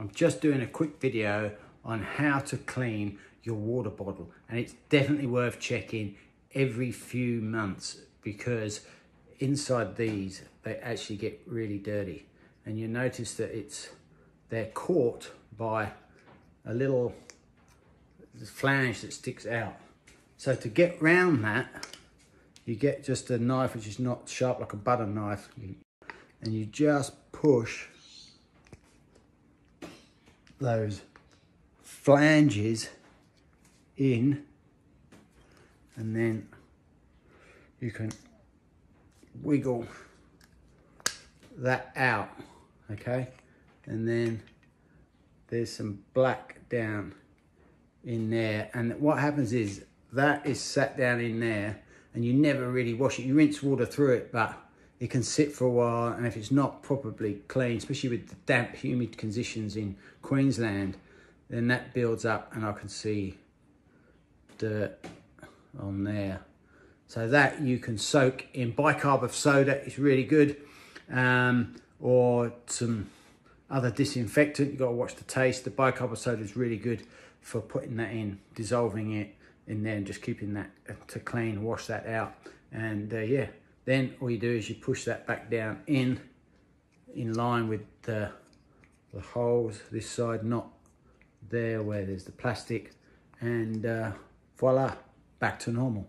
I'm just doing a quick video on how to clean your water bottle, and it's definitely worth checking every few months because inside these they actually get really dirty, and you notice that they're caught by a little flange that sticks out. So to get round that, you get just a knife which is not sharp like a butter knife, and you just push those flanges in, and then you can wiggle that out, okay? And then there's some black down in there, and what happens is that is sat down in there and you never really wash it. You rinse water through it, but it can sit for a while, and if it's not properly clean, especially with the damp, humid conditions in Queensland, then that builds up and I can see dirt on there. So that you can soak in bicarb of soda, it's really good, or some other disinfectant. You've got to watch the taste. The bicarb of soda is really good for putting that in, dissolving it in there and just keeping that to clean, wash that out. And yeah, then all you do is you push that back down in line with the holes this side, not there where there's the plastic, and voila, back to normal.